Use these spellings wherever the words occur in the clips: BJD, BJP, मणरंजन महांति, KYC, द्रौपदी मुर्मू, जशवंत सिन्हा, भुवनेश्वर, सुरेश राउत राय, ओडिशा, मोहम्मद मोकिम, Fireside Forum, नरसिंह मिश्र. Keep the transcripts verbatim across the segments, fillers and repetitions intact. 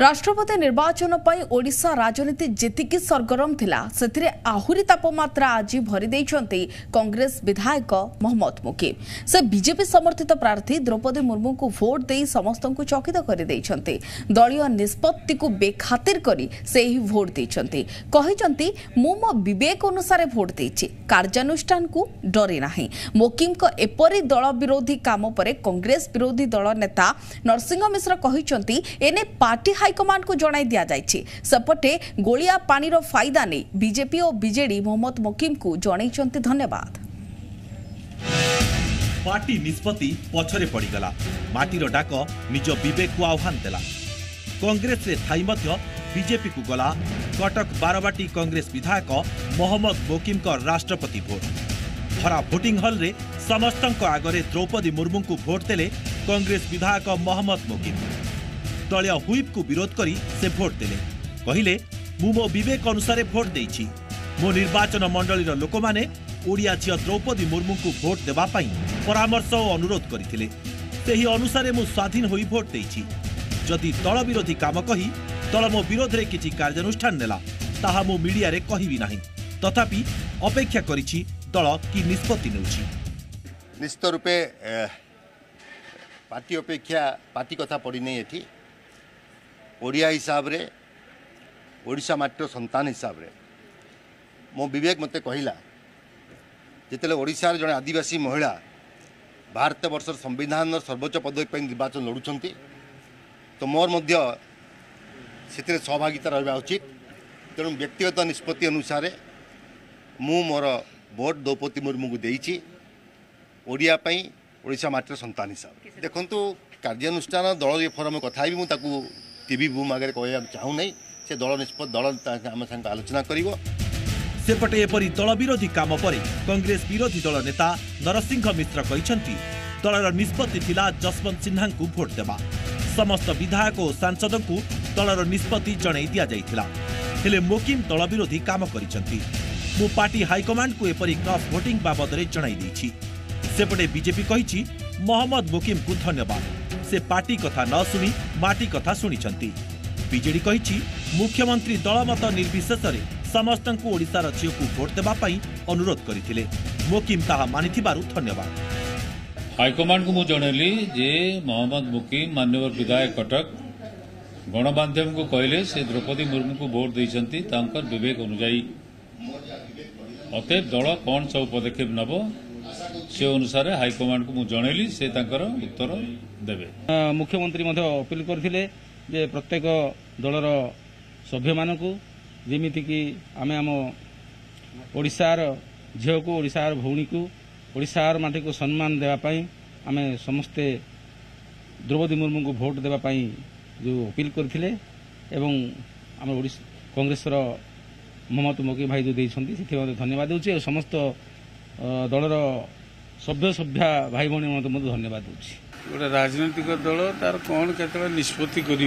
राष्ट्रपति निर्वाचन पर ओडिशा राजनीति जेतिकी सरगरम थिला सेथिरे आहुरी तापमात्रा आज भरी देइछंती कांग्रेस विधायक मोहम्मद मोकिम। से बीजेपी समर्थित प्रार्थी द्रौपदी मुर्मू को वोट दे समस्तंकु चकित कर देइछंती। दलीय निष्पत्ति को बेखातिर करी से ही वोट देइछंती। कहिछंती मु मो विवेक अनुसार वोट देइछि, कार्यानुष्ठान को डरे नाही। मोकिम को एपरि दल विरोधी काम पर कांग्रेस विरोधी दल नेता नरसिंह मिश्र कहिछंती एने पार्टी हाईकमांड को जणाई दिया जाइछि। सपटे गोलिया पानी रो फायदा नहीं बीजेपी और बीजेडी मोहम्मद मोकिम को जणाइछंती धन्यवाद। पार्टी निष्पत्ति पछरे पड़ीगला, माटीर डाक निज विवेक को आह्वान देला। कांग्रेस रे थाई मध्य बीजेपी को गला कटक बारवाटी कांग्रेस विधायक मोहम्मद मोकिम का राष्ट्रपति भोट। भरा भोटिंग हल रे समस्तंक आगरे द्रौपदी मुर्मू को भोट देले कांग्रेस विधायक मोहम्मद मोकिम। दलिया हुईप को विरोध करी से भोट देले, कहिले मु मो विवेक अनुसार भोट देइछि। मो निर्वाचन मंडली रो लोकमाने ओडिया झिया द्रौपदी मुर्मू को भोट देबा पई परामर्श और अनुरोध करथिले, सेही अनुसार मु स्वाधीन होई भोट देइछि। जदि दल विरोधी काम कही दल मो विरोध रे किछि कार्यानुष्ठान नेला ताहा मु मीडिया रे कहिबी नाही। तथापि अपेक्षा करिछि दल की निष्पत्ति नेउछि। निश्चित रूपे पार्टी अपेक्षा पार्टी कथा पड़ी नहीं। एठी ओडिया हिसाब रे ओडिशा मात्र संतान हिसाब रे मो विवेक मते कहिला जेतेले ओडिशा रे जने आदिवासी महिला भारत वर्ष संविधान सर्वोच्च पदवी पे निर्वाचन लड़ुछंती तो मोर मध्य से सहभागिता रहा उचित। तेणु व्यक्तिगत निष्पत्ति अनुसार मु मोर वोट द्रौपदी मुर्मू को देइछि ओडिया पई ओडिशा मात्र संतान हिसाब। देखंतु कार्यानुष्ठान दल फोरम कथा भी मुझे टीवी बुम आगे कह चाहू नहीं, से दल निष्पत्ति दल आम संग आलोचना करिवो। सेपटे एपरी दल विरोधी काम पर कांग्रेस विरोधी दल नेता नरसिंह मिश्र कहिसंती दलर निष्पत्ति थिला जशवंत सिन्हा को भोट देबा। समस्त विधायक और सांसद को दलर निष्पत्ति जणाई दिया जाइथिला, हेले मोकिम दल विरोधी काम करिसंती। मु पार्टी हाईकमांड को एपरी क्रॉस वोटिंग बाबद रे जणाई देछि। सेपटे बीजेपी कहिछि मोहम्मद मोकिम को धन्यवाद, से पार्टी कथा न सुनी माटी कथा सुनिछंती। बीजेडी कहिछि मुख्यमंत्री दलमत निर्विशेष रे समस्तंकु ओडिसा राज्य को भोट देबा पई अनुरोध करथिले, मोकिम ताहा मानिथिबारु धन्यवाद। हाईकमांड को मु जणैली जे मोहम्मद मोकिम माननीय विधायक कटक गणमाध्यम को कहले से द्रौपदी मुर्मू को भोट देइछंती तांकर विवेक अनुसार, अतएव दल कौन सब पदक्षेप नब से अनुसार हाईकमांड को जनइली से उत्तर देवे। मुख्यमंत्री अपील करते प्रत्येक दलर सभ्य मानक जमीती कि आम आम ओडार झील को ओडार भौणी को ओडार माटी को सम्मान देवाई आम समस्ते द्रौपदी मुर्मू को भोट देवाई जो अपील करते आम कांग्रेस मोहम्मद मोकिम भाई जो देखते धन्यवाद दूसरी और समस्त दलर सभ्य सभ्या भाई भाई भाई धन्यवाद दूसरी। गोटे राजनीतिक दल तार कौन के निष्पत्ति कर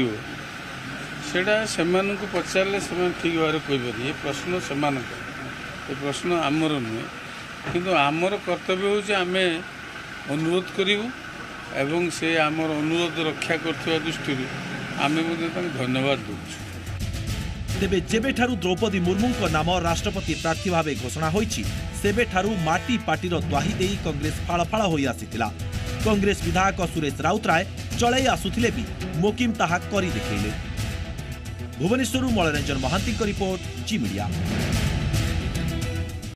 पचारे से ठीक भाव कहीपरि ये प्रश्न से प्रश्न आमर नुहे कि आमर कर्तव्य हूँ आम अनुरोध करूँ एवं से आमर अनुरोध रक्षा कर दृष्टि आम धन्यवाद दूँ। तेबे जेबेठारू द्रौपदी मुर्मूंको नाम राष्ट्रपति प्रार्थी भाव घोषणा होईछि सेबेठारू माटी पार्टीर द्वाही देई कांग्रेस फाळफाळा होई आसीथिला। कांग्रेस विधायक सुरेश राउत राय चलै आसुथिले भी मोकिम ताहा करी देखेले। भुवनेश्वर मणरंजन महांति report Zee media.